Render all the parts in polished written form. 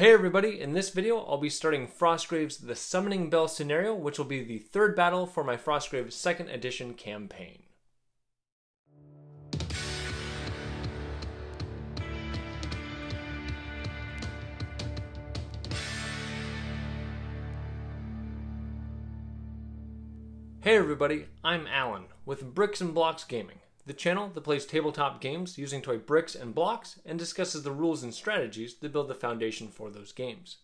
Hey everybody, in this video I'll be starting Frostgrave's The Summoning Bell scenario, which will be the third battle for my Frostgrave 2nd edition campaign. Hey everybody, I'm Alan with Bricks and Blocks Gaming, the channel that plays tabletop games using toy bricks and blocks and discusses the rules and strategies that build the foundation for those games.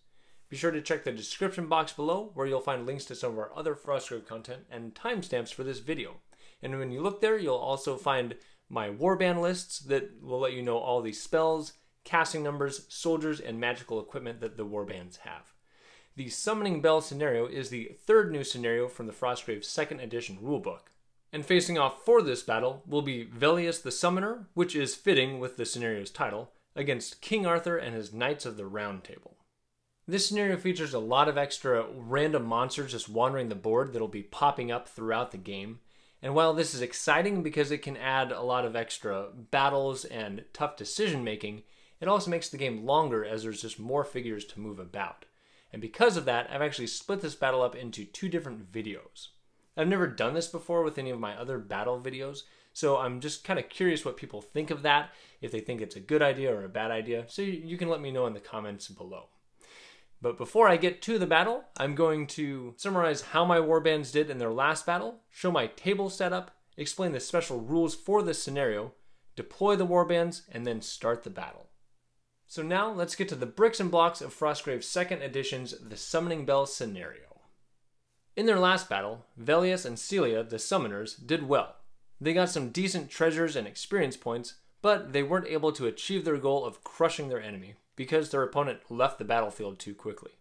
Be sure to check the description box below where you'll find links to some of our other Frostgrave content and timestamps for this video. And when you look there, you'll also find my warband lists that will let you know all the spells, casting numbers, soldiers, and magical equipment that the warbands have. The Summoning Bell scenario is the third new scenario from the Frostgrave 2nd edition rulebook. And facing off for this battle will be Velius the Summoner, which is fitting with the scenario's title, against King Arthur and his Knights of the Round Table. This scenario features a lot of extra random monsters just wandering the board that'll be popping up throughout the game. And while this is exciting because it can add a lot of extra battles and tough decision making, it also makes the game longer as there's just more figures to move about. And because of that, I've actually split this battle up into two different videos. I've never done this before with any of my other battle videos, so I'm just kind of curious what people think of that, if they think it's a good idea or a bad idea, so you can let me know in the comments below. But before I get to the battle, I'm going to summarize how my warbands did in their last battle, show my table setup, explain the special rules for this scenario, deploy the warbands, and then start the battle. So now let's get to the bricks and blocks of Frostgrave 2nd Edition's The Summoning Bell scenario. In their last battle, Velius and Celia, the Summoners, did well. They got some decent treasures and experience points, but they weren't able to achieve their goal of crushing their enemy because their opponent left the battlefield too quickly.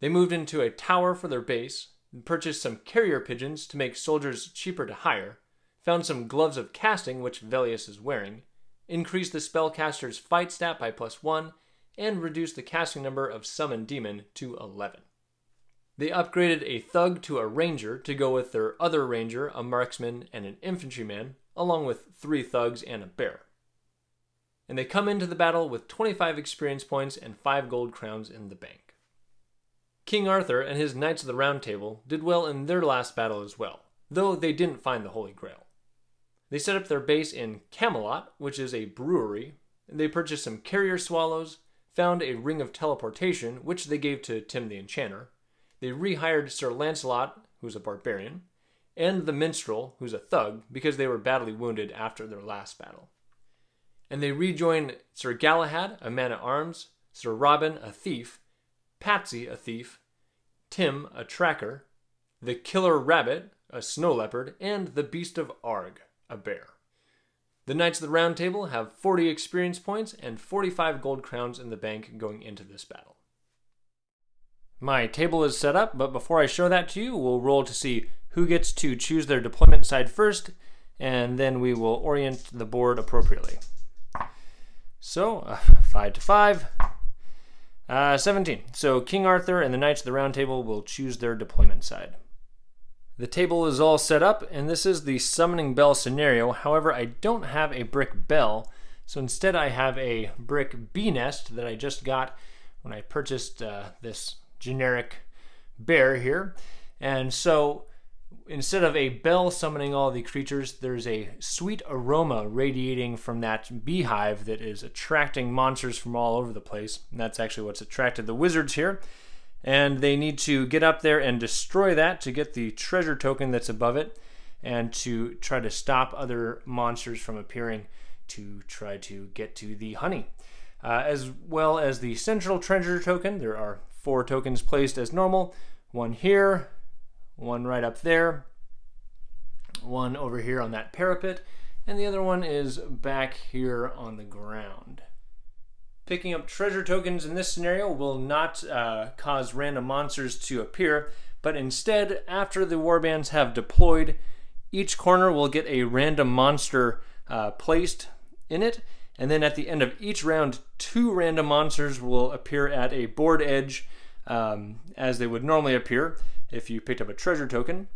They moved into a tower for their base, purchased some carrier pigeons to make soldiers cheaper to hire, found some gloves of casting, which Velius is wearing, increased the spellcaster's fight stat by +1, and reduced the casting number of Summon Demon to 11. They upgraded a thug to a ranger to go with their other ranger, a marksman and an infantryman, along with 3 thugs and a bear. And they come into the battle with 25 experience points and 5 gold crowns in the bank. King Arthur and his Knights of the Round Table did well in their last battle as well, though they didn't find the Holy Grail. They set up their base in Camelot, which is a brewery, and they purchased some carrier swallows, found a Ring of Teleportation, which they gave to Tim the Enchanter. They rehired Sir Lancelot, who's a barbarian, and the Minstrel, who's a thug, because they were badly wounded after their last battle. And they rejoined Sir Galahad, a man-at-arms, Sir Robin, a thief, Patsy, a thief, Tim, a tracker, the Killer Rabbit, a snow leopard, and the Beast of Argh, a bear. The Knights of the Round Table have 40 experience points and 45 gold crowns in the bank going into this battle. My table is set up, but before I show that to you, we'll roll to see who gets to choose their deployment side first, and then we will orient the board appropriately. So, 5 to 5, 17. So King Arthur and the Knights of the Round Table will choose their deployment side. The table is all set up, and this is the Summoning Bell scenario. However, I don't have a brick bell, so instead I have a brick bee nest that I just got when I purchased this generic bear here. And so instead of a bell summoning all the creatures, there's a sweet aroma radiating from that beehive that is attracting monsters from all over the place. And that's actually what's attracted the wizards here. And they need to get up there and destroy that to get the treasure token that's above it and to try to stop other monsters from appearing to try to get to the honey. As well as the central treasure token, there are 4 tokens placed as normal, 1 here, 1 right up there, 1 over here on that parapet, and the other one is back here on the ground. Picking up treasure tokens in this scenario will not cause random monsters to appear, but instead, after the warbands have deployed, each corner will get a random monster placed in it, and then at the end of each round, 2 random monsters will appear at a board edge as they would normally appear if you picked up a treasure token.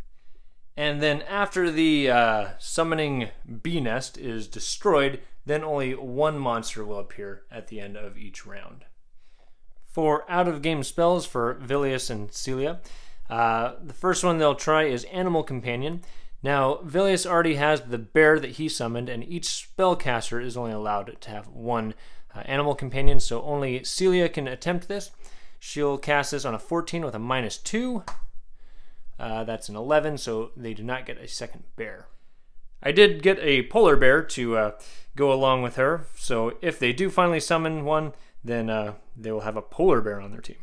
And then after the summoning bee nest is destroyed, then only 1 monster will appear at the end of each round. for out-of-game spells for Velius and Celia. The first one they'll try is Animal Companion. Now, Velius already has the bear that he summoned, and each spellcaster is only allowed to have one Animal Companion, so only Celia can attempt this. She'll cast this on a 14 with a -2. That's an 11, so they do not get a second bear. I did get a polar bear to go along with her, so if they do finally summon one, then they will have a polar bear on their team.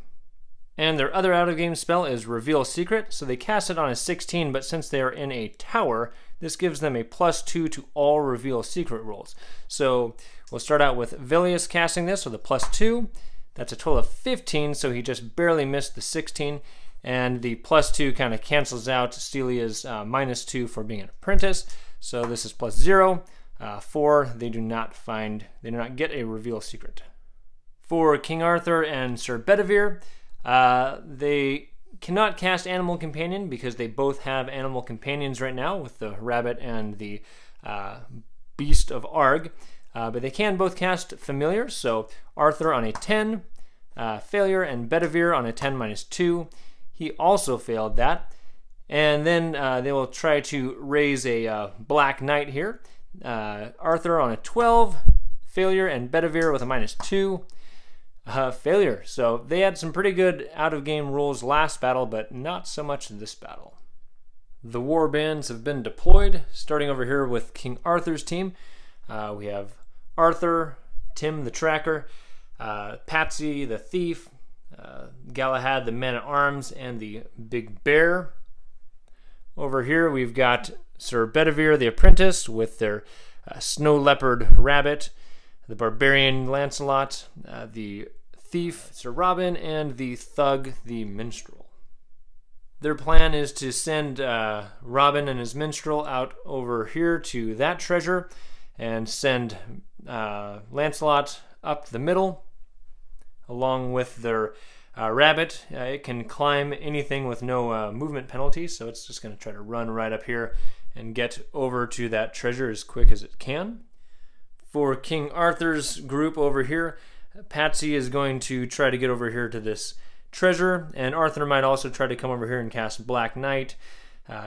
And their other out-of-game spell is Reveal Secret, so they cast it on a 16, but since they are in a tower, this gives them a +2 to all Reveal Secret rolls. So we'll start out with Velius casting this with a +2. That's a total of 15, so he just barely missed the 16, and the +2 kind of cancels out Celia's -2 for being an apprentice. So this is +0. 4, they do not get a Reveal Secret. For King Arthur and Sir Bedivere, they cannot cast Animal Companion because they both have Animal Companions right now with the Rabbit and the Beast of Argh, but they can both cast Familiar, so Arthur on a 10, failure, and Bedivere on a 10 -2. He also failed that. And then they will try to raise a Black Knight here. Arthur on a 12, failure, and Bedivere with a -2, failure. So they had some pretty good out-of-game rules last battle, but not so much in this battle. The war bands have been deployed, starting over here with King Arthur's team. We have Arthur, Tim the Tracker, Patsy the Thief, Galahad the Man-at-Arms, and the Big Bear. Over here we've got Sir Bedivere the Apprentice with their Snow Leopard Rabbit, the Barbarian Lancelot, the Thief Sir Robin, and the Thug the Minstrel. Their plan is to send Robin and his Minstrel out over here to that treasure and send Lancelot up the middle along with their Rabbit. It can climb anything with no movement penalty, so it's just going to try to run right up here and get over to that treasure as quick as it can. For King Arthur's group over here, Patsy is going to try to get over here to this treasure, and Arthur might also try to come over here and cast Black Knight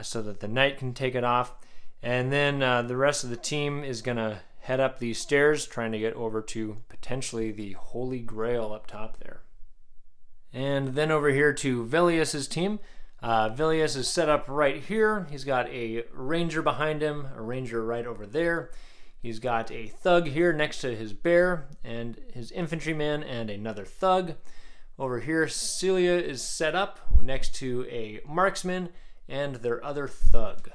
so that the knight can take it off. And then the rest of the team is going to head up these stairs, trying to get over to potentially the Holy Grail up top there. And then over here to Velius's team. Velius is set up right here. He's got a ranger behind him, a ranger right over there. He's got a thug here next to his bear and his infantryman and another thug. Over here, Celia is set up next to a marksman and their other thug.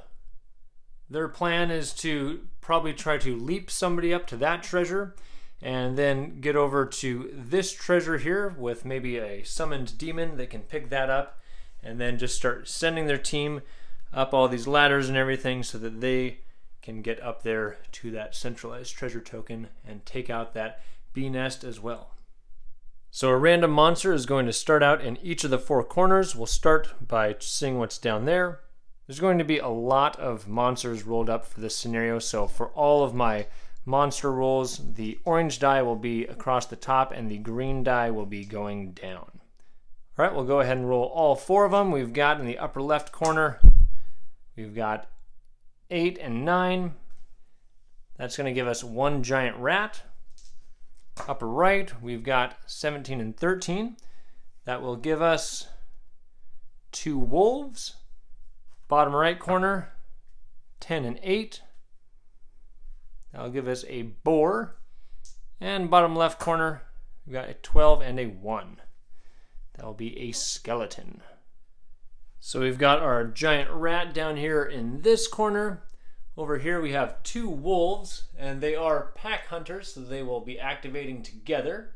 Their plan is to probably try to leap somebody up to that treasure and then get over to this treasure here with maybe a summoned demon that can pick that up, and then just start sending their team up all these ladders and everything so that they can get up there to that centralized treasure token and take out that bee nest as well. So a random monster is going to start out in each of the four corners. We'll start by seeing what's down there. There's going to be a lot of monsters rolled up for this scenario, so for all of my monster rolls, the orange die will be across the top and the green die will be going down. All right, we'll go ahead and roll all four of them. We've got in the upper left corner, we've got 8 and 9. That's going to give us one giant rat. Upper right, we've got 17 and 13. That will give us 2 wolves. Bottom right corner, 10 and 8. That'll give us a boar. And bottom left corner, we've got a 12 and a 1. That'll be a skeleton. So we've got our giant rat down here in this corner. Over here we have 2 wolves, and they are pack hunters, so they will be activating together.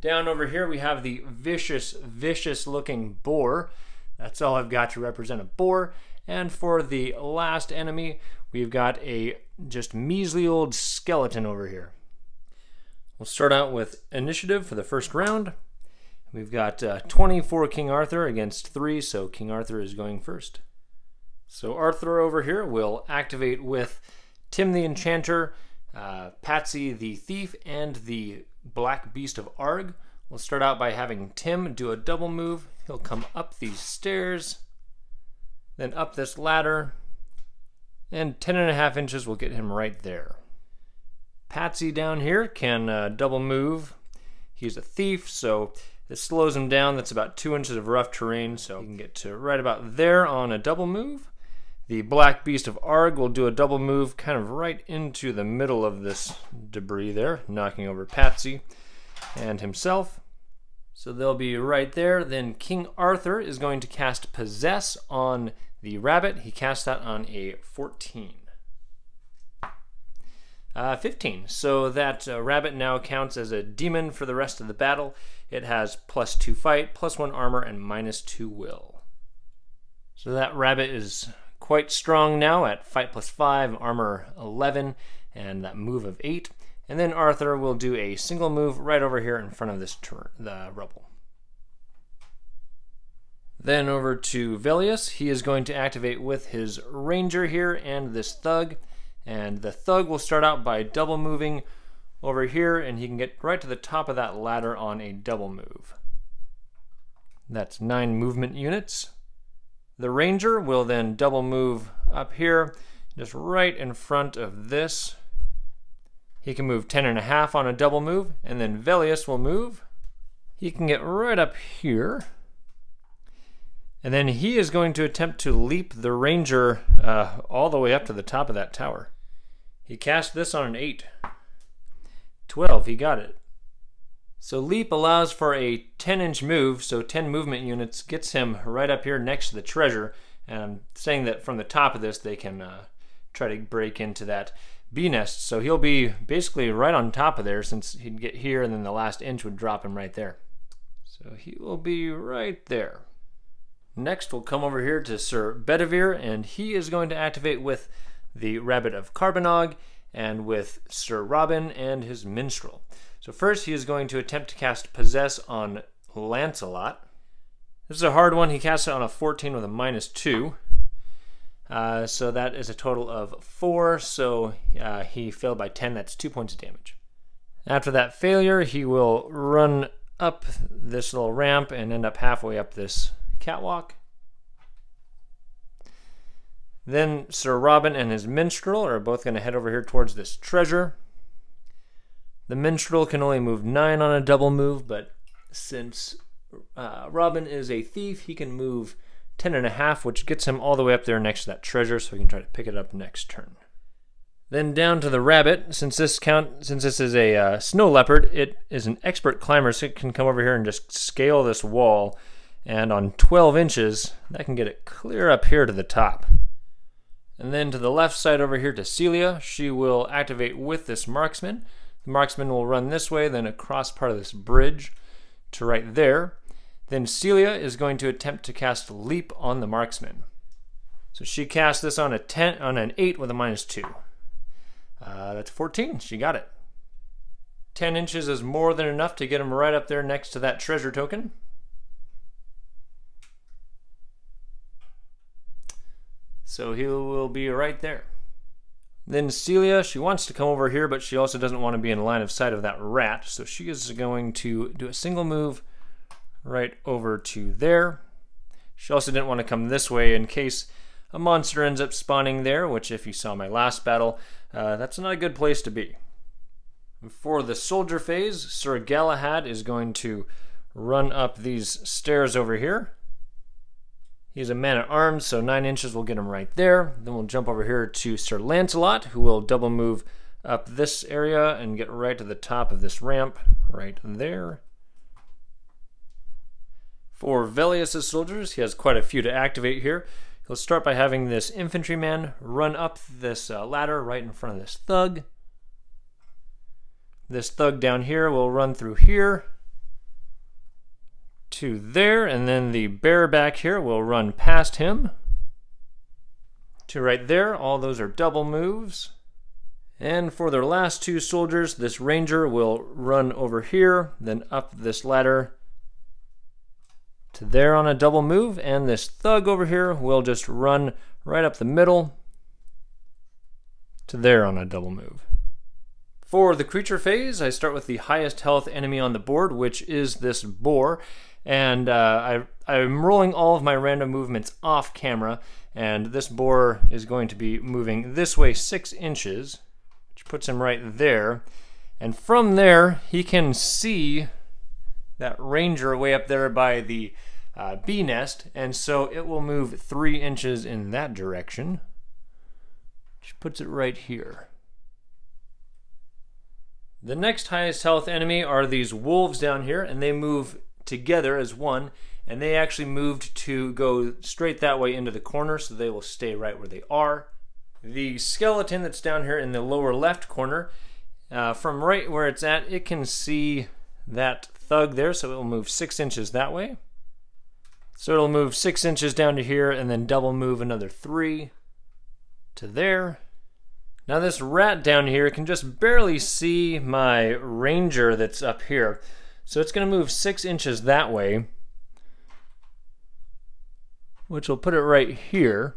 Down over here we have the vicious looking boar. That's all I've got to represent a boar. And for the last enemy, we've got a just measly old skeleton over here. We'll start out with initiative for the first round. We've got 24 King Arthur against 3, so King Arthur is going first. So Arthur over here will activate with Tim the Enchanter, Patsy the Thief, and the Black Beast of Argh. We'll start out by having Tim do a double move. He'll come up these stairs, then up this ladder, and 10.5 inches will get him right there. Patsy down here can double move. He's a thief, so this slows him down. That's about 2 inches of rough terrain, so he can get to right about there on a double move. The Black Beast of Argh will do a double move kind of right into the middle of this debris there, knocking over Patsy and himself. So they'll be right there. Then King Arthur is going to cast Possess on the rabbit. He casts that on a 15. So that rabbit now counts as a demon for the rest of the battle. It has +2 fight, +1 armor, and -2 will. So that rabbit is quite strong now at fight +5, armor 11, and that move of 8. And then Arthur will do a single move right over here in front of this the rubble. Then over to Velius. He is going to activate with his ranger here and this thug. And the thug will start out by double moving over here, and he can get right to the top of that ladder on a double move. That's 9 movement units. The ranger will then double move up here, just right in front of this. He can move 10.5 on a double move, and then Velius will move. He can get right up here. And then he is going to attempt to leap the ranger all the way up to the top of that tower. He cast this on an 8. 12, he got it. So leap allows for a 10-inch move, so 10 movement units gets him right up here next to the treasure. And I'm saying that from the top of this, they can try to break into that bee nest. So he'll be basically right on top of there, since he'd get here and then the last inch would drop him right there. So he will be right there. Next, we'll come over here to Sir Bedivere, and he is going to activate with the Rabbit of Caerbannog and with Sir Robin and his Minstrel. So first, he is going to attempt to cast Possess on Lancelot. This is a hard one. He casts it on a 14 with a -2. So that is a total of 4, so he failed by 10. That's 2 points of damage. After that failure, he will run up this little ramp and end up halfway up this catwalk. Then Sir Robin and his Minstrel are both going to head over here towards this treasure. The Minstrel can only move 9 on a double move, but since Robin is a thief, he can move 10.5, which gets him all the way up there next to that treasure, so he can try to pick it up next turn. Then down to the rabbit. Since this is a snow leopard, it is an expert climber, so it can come over here and just scale this wall. And on 12 inches, that can get it clear up here to the top. And then to the left side over here to Celia, she will activate with this marksman. The marksman will run this way, then across part of this bridge to right there. Then Celia is going to attempt to cast Leap on the marksman. So she casts this on a 10, on an 8 with a -2. That's 14, she got it. 10 inches is more than enough to get him right up there next to that treasure token. So he will be right there. Then Celia, she wants to come over here, but she also doesn't want to be in line of sight of that rat, so she is going to do a single move right over to there. She also didn't want to come this way in case a monster ends up spawning there, which if you saw my last battle, that's not a good place to be. For the soldier phase, Sir Galahad is going to run up these stairs over here. He's a man at arms, so 9 inches will get him right there. Then we'll jump over here to Sir Lancelot, who will double move up this area and get right to the top of this ramp, right there. For Velius' soldiers, he has quite a few to activate here. He'll start by having this infantryman run up this ladder right in front of this thug. This thug down here will run through here to there, and then the bear back here will run past him to right there. All those are double moves. And for their last two soldiers, this ranger will run over here, then up this ladder to there on a double move, and this thug over here will just run right up the middle to there on a double move. For the creature phase, I start with the highest health enemy on the board, which is this boar, and I'm rolling all of my random movements off camera, and this boar is going to be moving this way 6 inches, which puts him right there, and from there he can see that ranger way up there by the bee nest, and so it will move 3 inches in that direction, which puts it right here. The next highest health enemy are these wolves down here, and they move together as one, and they actually moved to go straight that way into the corner, so they will stay right where they are. The skeleton that's down here in the lower left corner, from right where it's at, it can see that thug there, so it will move 6 inches that way. So it'll move 6 inches down to here, and then double move another 3 to there. Now this rat down here can just barely see my ranger that's up here. So it's gonna move 6 inches that way, which will put it right here.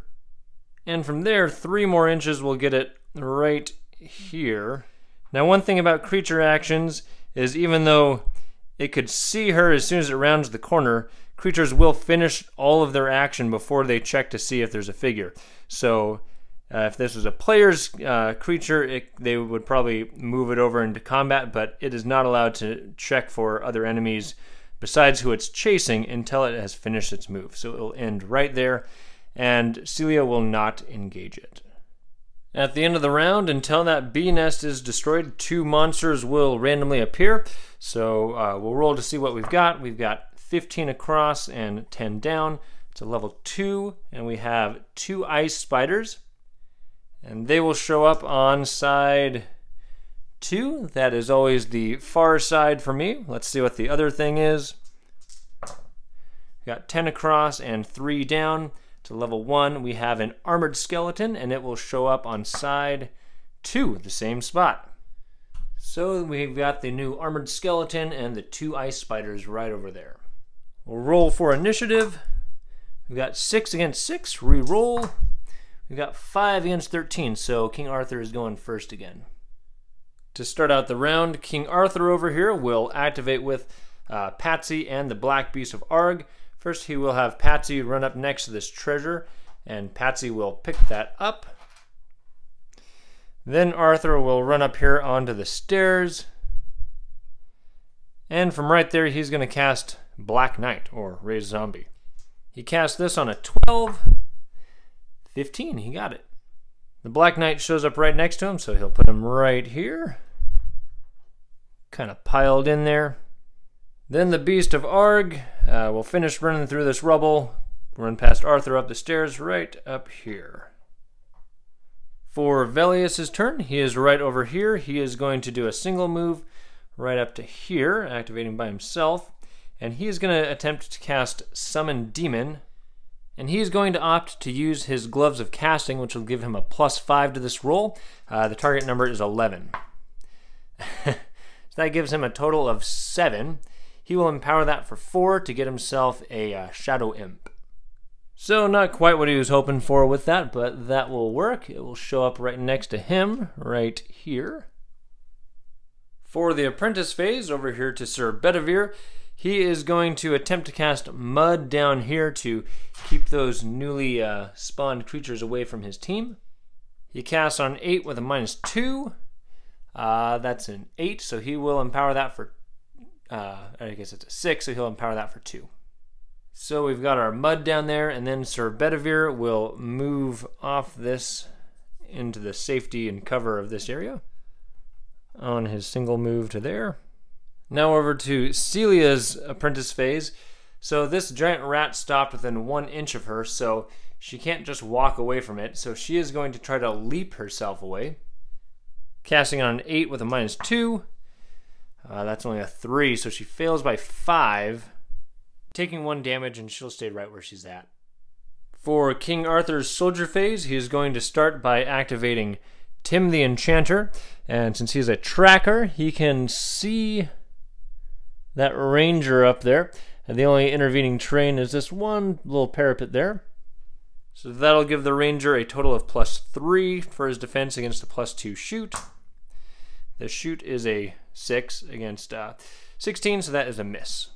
And from there, 3 more inches will get it right here. Now one thing about creature actions is even though it could see her as soon as it rounds the corner, creatures will finish all of their action before they check to see if there's a figure. So if this was a player's creature, they would probably move it over into combat, but it is not allowed to check for other enemies besides who it's chasing until it has finished its move. So it'll end right there, and Celia will not engage it. At the end of the round, until that bee nest is destroyed, 2 monsters will randomly appear. So we'll roll to see what we've got. We've got 15 across and 10 down. It's a level 2, and we have 2 ice spiders. And they will show up on side 2. That is always the far side for me. Let's see what the other thing is. We got 10 across and 3 down. To level 1, we have an armored skeleton, and it will show up on side 2, the same spot. So we've got the new armored skeleton and the 2 ice spiders right over there. We'll roll for initiative. We've got 6 against 6, reroll. We've got 5 against 13, so King Arthur is going first again. To start out the round, King Arthur over here will activate with Patsy and the Black Beast of Argh. First, he will have Patsy run up next to this treasure, and Patsy will pick that up. Then Arthur will run up here onto the stairs. And from right there, he's gonna cast Black Knight, or Raise Zombie. He casts this on a 12. 15, he got it. The Black Knight shows up right next to him, so he'll put him right here. Kind of piled in there. Then the Beast of Argh will finish running through this rubble, run past Arthur up the stairs, right up here. For Velius' turn, he is right over here. He is going to do a single move right up to here, activating by himself. And he is gonna attempt to cast Summon Demon. And he's going to opt to use his Gloves of Casting, which will give him a +5 to this roll. The target number is 11. So that gives him a total of 7. He will empower that for 4 to get himself a Shadow Imp. So not quite what he was hoping for with that, but that will work. It will show up right next to him, right here. For the apprentice phase, over here to Sir Bedivere, he is going to attempt to cast Mud down here to keep those newly spawned creatures away from his team. He casts on 8 with a -2. That's an 8, so he will empower that for, I guess it's a 6, so he'll empower that for 2. So we've got our Mud down there, and then Sir Bedivere will move off this into the safety and cover of this area on his single move to there. Now over to Celia's apprentice phase. So this giant rat stopped within 1 inch of her, so she can't just walk away from it. So she is going to try to leap herself away. Casting on an 8 with a -2. That's only a 3, so she fails by 5. Taking 1 damage, and she'll stay right where she's at. For King Arthur's soldier phase, he is going to start by activating Tim the Enchanter. And since he's a tracker, he can see that ranger up there, and the only intervening terrain is this one little parapet there. So that'll give the ranger a total of +3 for his defense against the +2 shoot. The shoot is a 6 against 16, so that is a miss.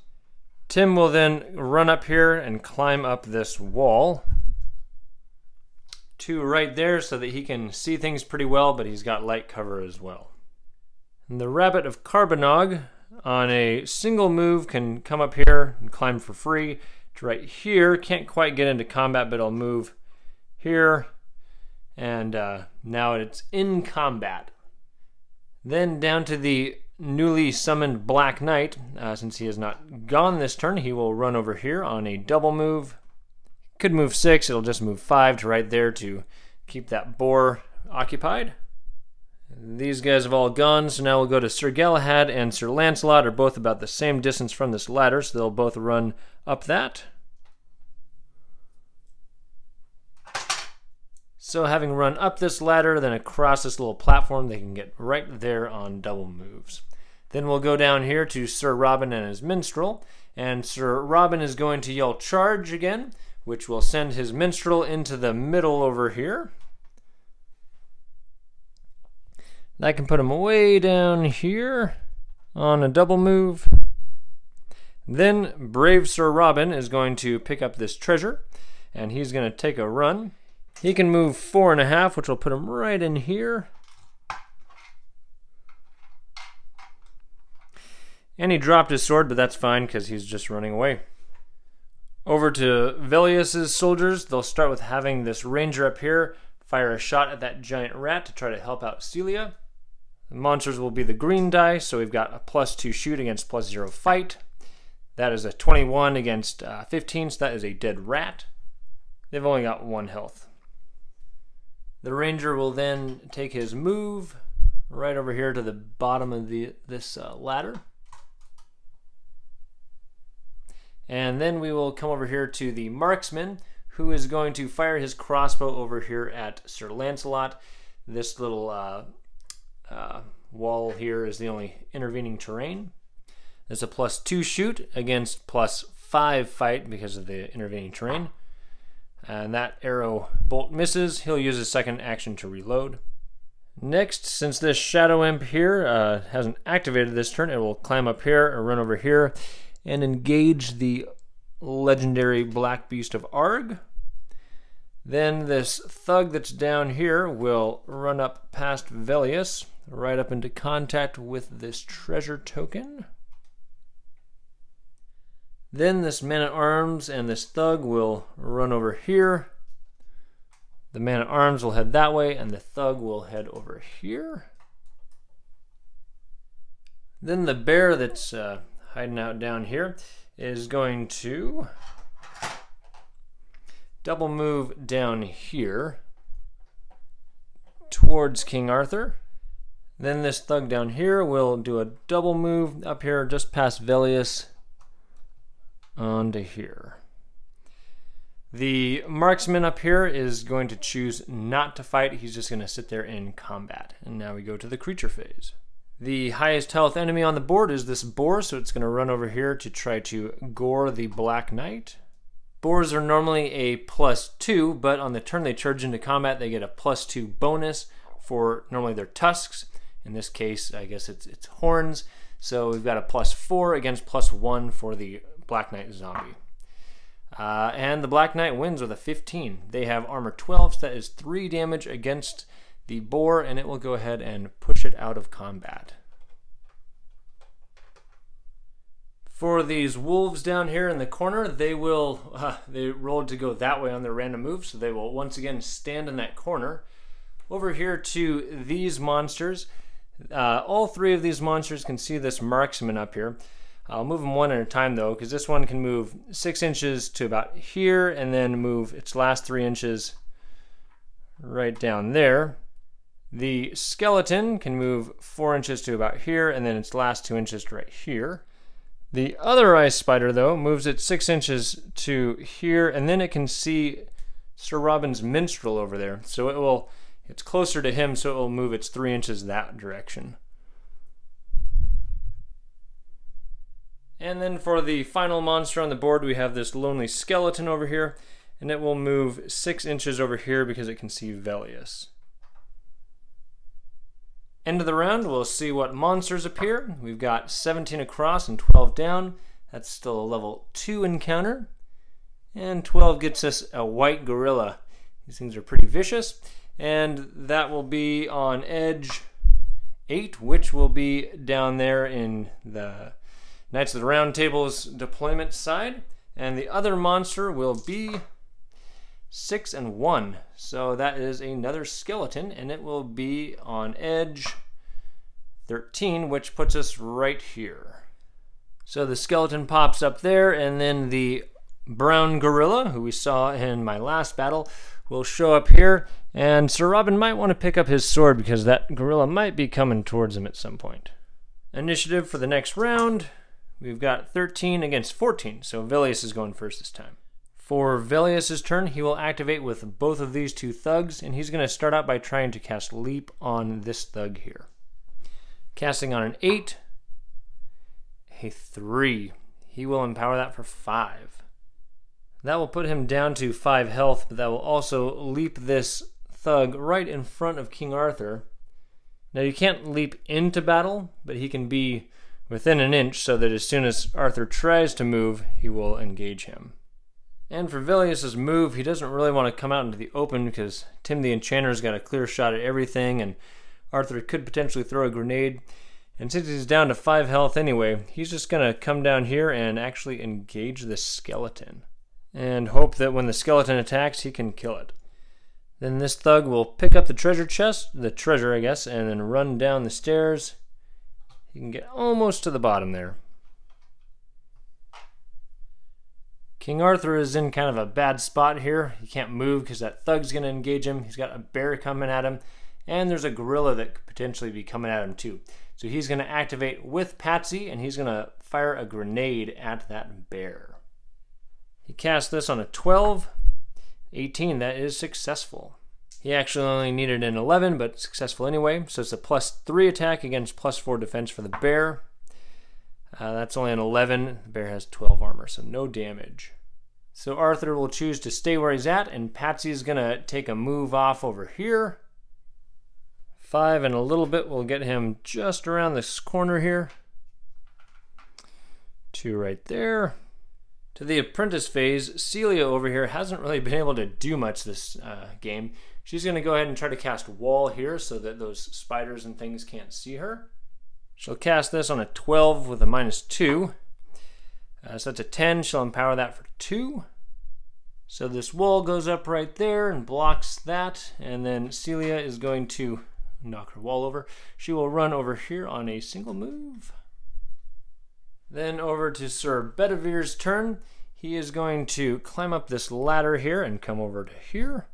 Tim will then run up here and climb up this wall to right there so that he can see things pretty well, but he's got light cover as well. And the Rabbit of Caerbannog on a single move can come up here and climb for free to right here. Can't quite get into combat, but I'll move here. And now it's in combat. Then down to the newly summoned Black Knight. Since he has not gone this turn, he will run over here on a double move. Could move 6, it'll just move 5 to right there to keep that boar occupied. These guys have all gone, so now we'll go to Sir Galahad and Sir Lancelot, are both about the same distance from this ladder, so they'll both run up that. So having run up this ladder, then across this little platform, they can get right there on double moves. Then we'll go down here to Sir Robin and his Minstrel, and Sir Robin is going to yell charge again, which will send his Minstrel into the middle over here. That can put him way down here on a double move. Then brave Sir Robin is going to pick up this treasure, and he's going to take a run. He can move 4.5, which will put him right in here. And he dropped his sword, but that's fine because he's just running away. Over to Velius' soldiers, they'll start with having this ranger up here fire a shot at that giant rat to try to help out Celia. The monsters will be the green die, so we've got a +2 shoot against +0 fight. That is a 21 against 15, so that is a dead rat. They've only got 1 health. The ranger will then take his move right over here to the bottom of this ladder. And then we will come over here to the marksman, who is going to fire his crossbow over here at Sir Lancelot. This little wall here is the only intervening terrain. That's a +2 shoot against +5 fight because of the intervening terrain. And that arrow bolt misses. He'll use his second action to reload. Next, since this Shadow Imp here hasn't activated this turn, it will climb up here or run over here and engage the Legendary Black Beast of Argh. Then this thug that's down here will run up past Velius, right up into contact with this treasure token. Then this man-at-arms and this thug will run over here. The man-at-arms will head that way, and the thug will head over here. Then the bear that's hiding out down here is going to double move down here towards King Arthur. Then this thug down here will do a double move up here just past Velius onto here. The marksman up here is going to choose not to fight. He's just going to sit there in combat. And now we go to the creature phase. The highest health enemy on the board is this boar, so it's going to run over here to try to gore the Black Knight. Boars are normally a +2, but on the turn they charge into combat, they get a +2 bonus for normally their tusks. In this case, I guess it's horns. So we've got a +4 against +1 for the Black Knight zombie. And the Black Knight wins with a 15. They have armor 12, so that is 3 damage against the boar, and it will go ahead and push it out of combat. For these wolves down here in the corner, they will they rolled to go that way on their random move, so they will once again stand in that corner. Over here to these monsters, all 3 of these monsters can see this marksman up here. I'll move them one at a time though, because this one can move 6 inches to about here and then move its last 3 inches right down there. The skeleton can move 4 inches to about here, and then its last 2 inches to right here. The other ice spider, though, moves it 6 inches to here, and then it can see Sir Robin's Minstrel over there. So it's closer to him, so it will move its 3 inches that direction. And then for the final monster on the board, we have this lonely skeleton over here, and it will move 6 inches over here because it can see Velius. End of the round, we'll see what monsters appear. We've got 17 across and 12 down. That's still a level 2 encounter. And 12 gets us a white gorilla. These things are pretty vicious. And that will be on edge 8, which will be down there in the Knights of the Round Table's deployment side. And the other monster will be 6 and 1. So that is another skeleton, and it will be on edge 13, which puts us right here. So the skeleton pops up there, and then the brown gorilla, who we saw in my last battle, will show up here. And Sir Robin might want to pick up his sword because that gorilla might be coming towards him at some point. Initiative for the next round. We've got 13 against 14, so Velius is going first this time. For Velius' turn, he will activate with both of these two thugs, and he's going to start out by trying to cast Leap on this thug here. Casting on an 8, a 3. He will empower that for 5. That will put him down to 5 health, but that will also leap this thug right in front of King Arthur. Now you can't leap into battle, but he can be within an inch so that as soon as Arthur tries to move, he will engage him. And for Velius' move, he doesn't really want to come out into the open because Tim the Enchanter's got a clear shot at everything and Arthur could potentially throw a grenade. And since he's down to 5 health anyway, he's just going to come down here and actually engage the skeleton, and hope that when the skeleton attacks, he can kill it. Then this thug will pick up the treasure chest, the treasure I guess, and then run down the stairs. He can get almost to the bottom there. King Arthur is in kind of a bad spot here. He can't move because that thug's gonna engage him. He's got a bear coming at him, and there's a gorilla that could potentially be coming at him too. So he's gonna activate with Patsy, and he's gonna fire a grenade at that bear. He cast this on a 12, 18, that is successful. He actually only needed an 11, but successful anyway. So it's a +3 attack against +4 defense for the bear. That's only an 11, the bear has 12 armor, so no damage. So Arthur will choose to stay where he's at, and Patsy's gonna take a move off over here. 5 and a little bit will get him just around this corner here. 2 right there. To the apprentice phase, Celia over here hasn't really been able to do much this game. She's going to go ahead and try to cast Wall here so that those spiders and things can't see her. She'll cast this on a 12 with a -2. So that's a 10. She'll empower that for 2. So this wall goes up right there and blocks that. And then Celia is going to knock her wall over. She will run over here on a single move. Then over to Sir Bedivere's turn. He is going to climb up this ladder here and come over to here.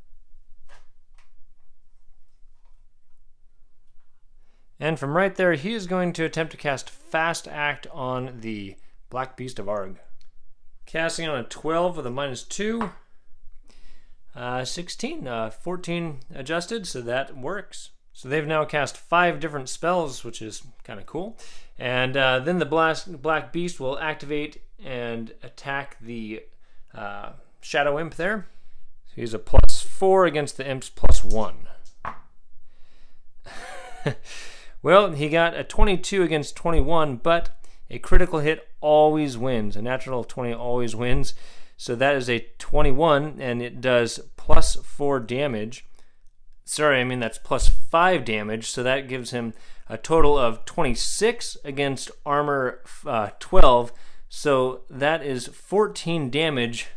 And from right there, he is going to attempt to cast Fast Act on the Black Beast of Argh. Casting on a 12 with a -2. 16, 14 adjusted, so that works. So they've now cast 5 different spells, which is kind of cool. And then the Black Beast will activate and attack the Shadow Imp there. So he's a +4 against the Imp's +1. Well, he got a 22 against 21, but a critical hit always wins. A natural 20 always wins. So that is a 21, and it does +4 damage. Sorry, I mean that's +5 damage, so that gives him a total of 26 against armor 12, so that is 14 damage,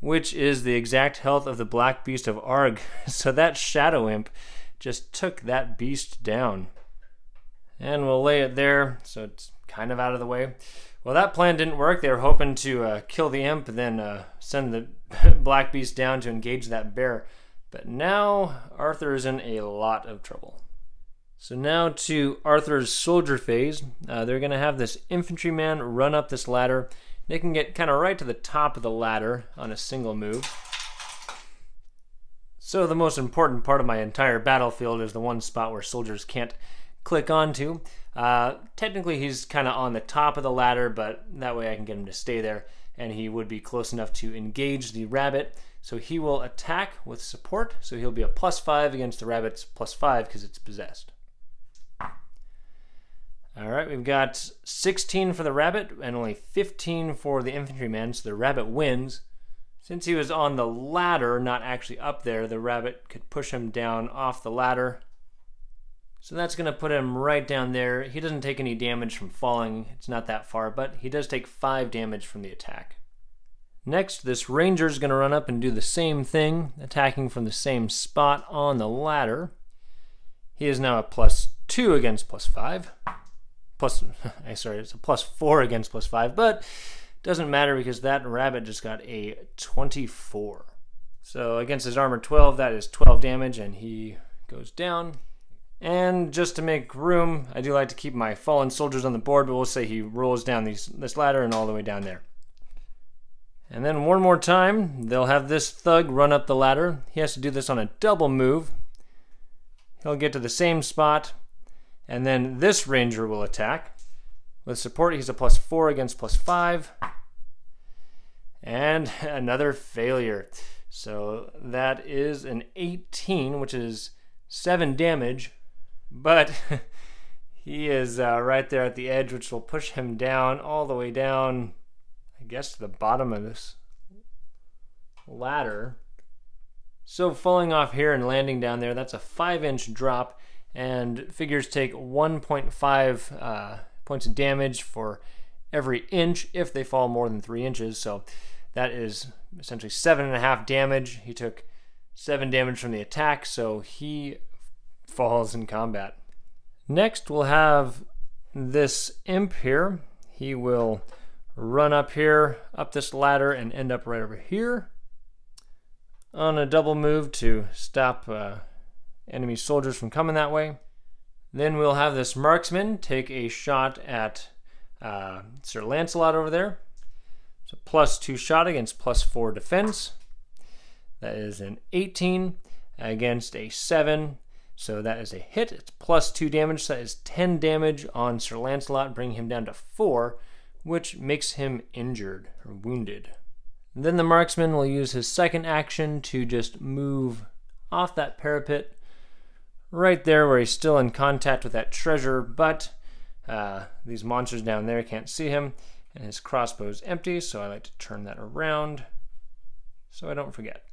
which is the exact health of the Black Beast of Argh. So that Shadow Imp just took that beast down. And we'll lay it there, so it's kind of out of the way. Well, that plan didn't work. They were hoping to kill the imp, then send the Black Beast down to engage that bear. But now Arthur is in a lot of trouble. So now to Arthur's soldier phase. They're gonna have this infantryman run up this ladder. They can get kind of right to the top of the ladder on a single move. So the most important part of my entire battlefield is the one spot where soldiers can't click onto. Technically he's kind of on the top of the ladder, but that way I can get him to stay there, and he would be close enough to engage the rabbit. So he will attack with support, so he'll be a +5 against the rabbit's +5 because it's possessed. All right, we've got 16 for the rabbit and only 15 for the infantryman, so the rabbit wins. Since he was on the ladder, not actually up there, the rabbit could push him down off the ladder. So that's gonna put him right down there. He doesn't take any damage from falling. It's not that far, but he does take 5 damage from the attack. Next, this ranger is gonna run up and do the same thing, attacking from the same spot on the ladder. He is now a +2 against +5. It's a +4 against +5, but doesn't matter because that rabbit just got a 24. So against his armor 12, that is 12 damage, and he goes down. And just to make room, I do like to keep my fallen soldiers on the board, but we'll say he rolls down this ladder and all the way down there. And then one more time, they'll have this thug run up the ladder. He has to do this on a double move. He'll get to the same spot, and then this ranger will attack. With support, he's a +4 against +5. And another failure. So that is an 18, which is 7 damage, but he is right there at the edge, which will push him down, all the way down, I guess, to the bottom of this ladder. So falling off here and landing down there, that's a 5-inch drop, and figures take 1.5 points of damage for every inch if they fall more than 3 inches. So that is essentially 7.5 damage. He took 7 damage from the attack, so he falls in combat. Next, we'll have this imp here. He will run up here, up this ladder, and end up right over here on a double move to stop enemy soldiers from coming that way. Then we'll have this marksman take a shot at Sir Lancelot over there. It's a +2 shot against +4 defense. That is an 18 against a 7, so that is a hit. It's +2 damage, so that is 10 damage on Sir Lancelot, bringing him down to 4, which makes him injured or wounded. And then the marksman will use his second action to just move off that parapet right there where he's still in contact with that treasure, but these monsters down there can't see him, and his crossbow is empty, so I like to turn that around so I don't forget.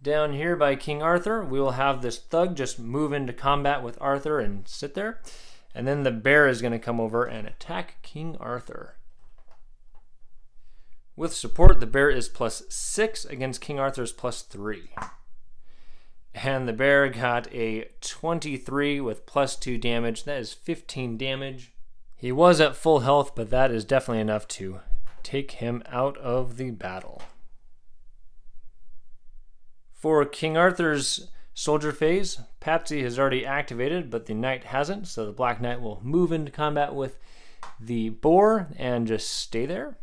Down here by King Arthur, we will have this thug just move into combat with Arthur and sit there, and then the bear is going to come over and attack King Arthur. With support, the bear is +6 against King Arthur's +3. And the bear got a 23 with +2 damage. That is 15 damage. He was at full health, but that is definitely enough to take him out of the battle. For King Arthur's soldier phase, Patsy has already activated, but the knight hasn't, so the Black Knight will move into combat with the boar and just stay there.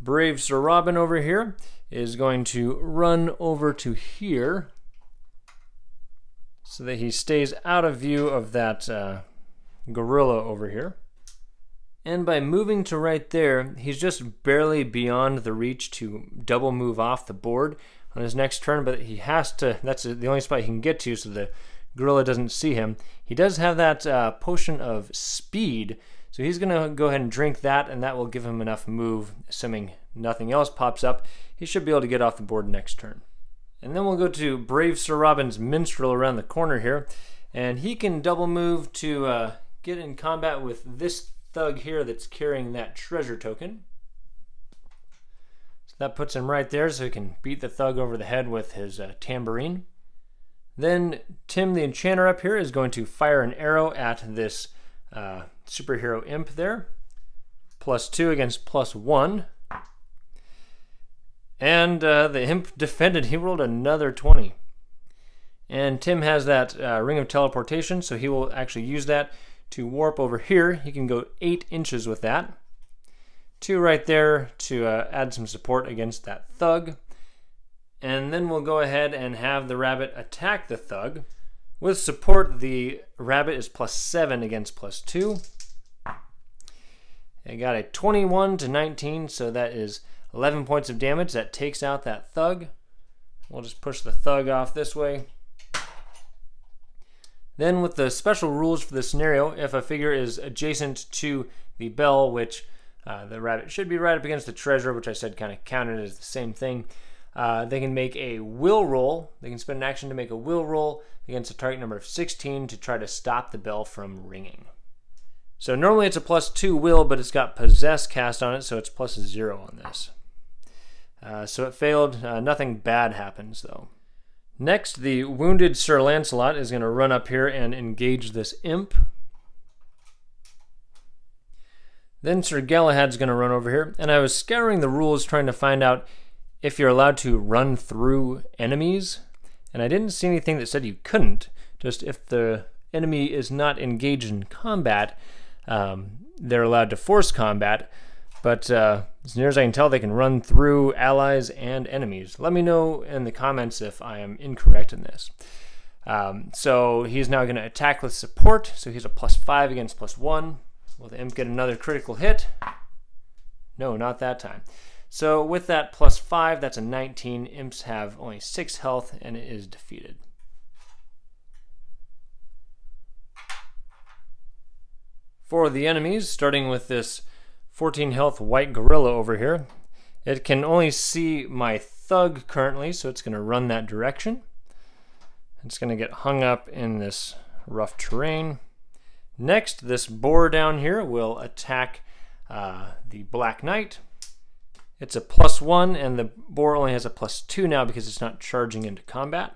Brave Sir Robin over here is going to run over to here, so that he stays out of view of that gorilla over here. And by moving to right there, he's just barely beyond the reach to double move off the board on his next turn, but he has to, that's the only spot he can get to so the gorilla doesn't see him. He does have that Potion of Speed, so he's gonna go ahead and drink that, and that will give him enough move, assuming nothing else pops up. He should be able to get off the board next turn. And then we'll go to Brave Sir Robin's Minstrel around the corner here, and he can double move to get in combat with this thug here that's carrying that treasure token. So that puts him right there, so he can beat the thug over the head with his tambourine. Then Tim the Enchanter up here is going to fire an arrow at this superhero imp there. +2 against +1. And the imp defended. He rolled another 20. And Tim has that Ring of Teleportation, so he will actually use that to warp over here. He can go 8 inches with that. 2 right there to add some support against that thug. And then we'll go ahead and have the rabbit attack the thug. With support, the rabbit is +7 against +2. It got a 21 to 19, so that is 11 points of damage. That takes out that thug. We'll just push the thug off this way. Then with the special rules for this scenario, if a figure is adjacent to the bell, which the rabbit should be right up against the treasure, which I said kind of counted as the same thing, they can make a will roll. They can spend an action to make a will roll against a target number of 16 to try to stop the bell from ringing. So normally it's a +2 will, but it's got possess cast on it, so it's +0 on this. So it failed. Nothing bad happens though. Next, the wounded Sir Lancelot is going to run up here and engage this imp. Then Sir Galahad's going to run over here, and I was scouring the rules trying to find out if you're allowed to run through enemies, and I didn't see anything that said you couldn't. Just if the enemy is not engaged in combat, they're allowed to force combat, but as near as I can tell, they can run through allies and enemies. Let me know in the comments if I am incorrect in this. So he's now going to attack with support, so he's a +5 against +1. Will the imp get another critical hit? No, not that time. So with that +5, that's a 19. Imps have only 6 health, and it is defeated. For the enemies, starting with this 14 health white gorilla over here, it can only see my thug currently, so it's going to run that direction. It's going to get hung up in this rough terrain. Next, this boar down here will attack the Black Knight. It's a +1, and the boar only has a +2 now because it's not charging into combat.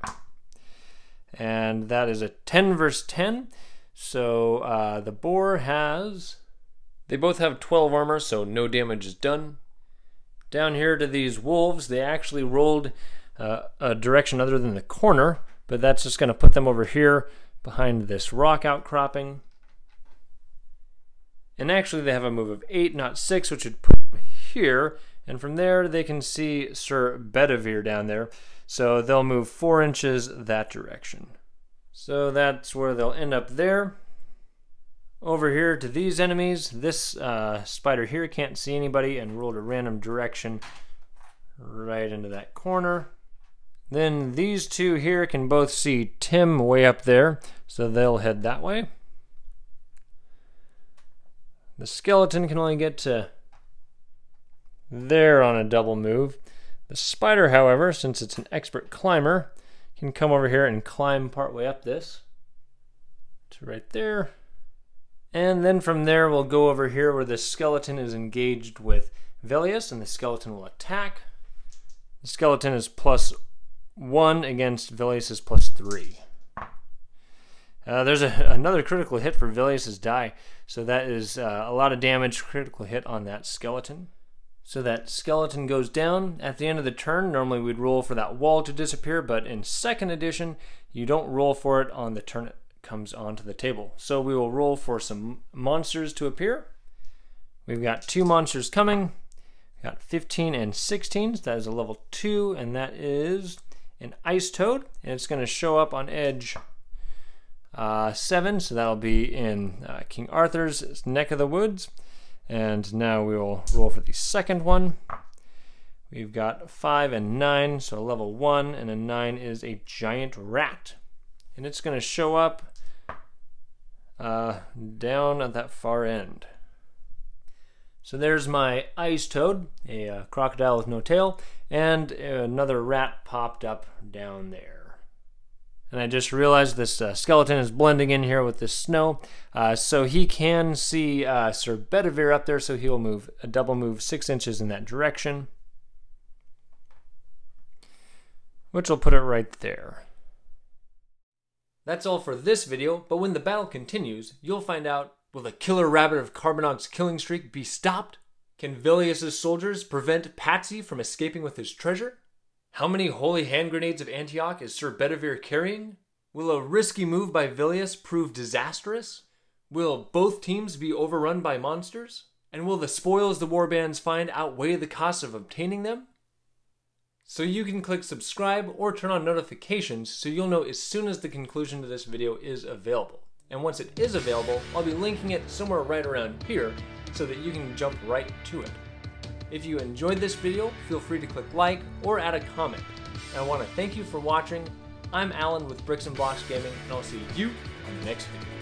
And that is a 10 versus 10. So the boar has, they both have 12 armor, so no damage is done. Down here to these wolves, they actually rolled a direction other than the corner, but that's just going to put them over here behind this rock outcropping. And actually they have a move of 8, not 6, which would put them here, and from there they can see Sir Bedivere down there, so they'll move 4 inches that direction. So that's where they'll end up there. Over here to these enemies, this spider here can't see anybody and rolled a random direction right into that corner. Then these two here can both see Tim way up there, so they'll head that way. The skeleton can only get to there on a double move. The spider, however, since it's an expert climber, can come over here and climb partway up this to right there, and then from there we'll go over here where the skeleton is engaged with Velius, and the skeleton will attack. The skeleton is +1 against Velius's +3. There's another critical hit for Velius's die, so that is a lot of damage. Critical hit on that skeleton. So that skeleton goes down. At the end of the turn, normally we'd roll for that wall to disappear, but in second edition, you don't roll for it on the turn it comes onto the table. So we will roll for some monsters to appear. We've got 2 monsters coming. We've got 15 and 16, so that is a level 2, and that is an ice toad, and it's gonna show up on edge 7, so that'll be in King Arthur's neck of the woods. And now we will roll for the second one. We've got 5 and 9, so a level 1, and a 9 is a giant rat. And it's gonna show up down at that far end. So there's my ice toad, a crocodile with no tail, and another rat popped up down there. And I just realized this skeleton is blending in here with this snow. So he can see Sir Bedivere up there, so he'll move a double move 6 inches in that direction, which will put it right there. That's all for this video, but when the battle continues, you'll find out, will the Killer Rabbit of Caerbannog killing streak be stopped? Can Velius' soldiers prevent Patsy from escaping with his treasure? How many Holy Hand Grenades of Antioch is Sir Bedivere carrying? Will a risky move by Velius prove disastrous? Will both teams be overrun by monsters? And will the spoils the warbands find outweigh the cost of obtaining them? So you can click subscribe or turn on notifications so you'll know as soon as the conclusion to this video is available. And once it is available, I'll be linking it somewhere right around here so that you can jump right to it. If you enjoyed this video, feel free to click like or add a comment. And I want to thank you for watching. I'm Alan with Bricks and Blocks Gaming, and I'll see you next video.